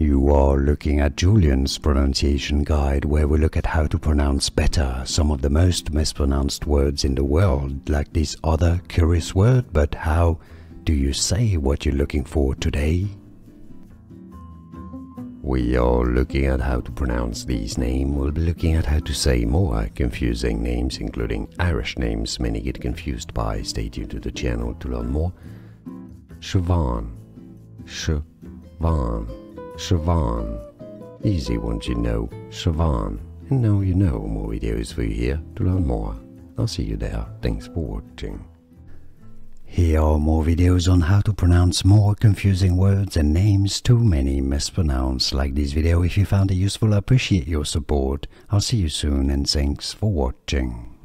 You are looking at Julian's pronunciation guide, where we look at how to pronounce better some of the most mispronounced words in the world, like this other curious word. But how do you say what you're looking for today? We are looking at how to pronounce these names. We'll be looking at how to say more confusing names, including Irish names many get confused by. Stay tuned to the channel to learn more. Siobhan, Siobhan. Siobhan. Easy once you know Siobhan. And now you know more videos for you here to learn more. I'll see you there. Thanks for watching. Here are more videos on how to pronounce more confusing words and names too many mispronounced. Like this video if you found it useful. I appreciate your support. I'll see you soon and thanks for watching.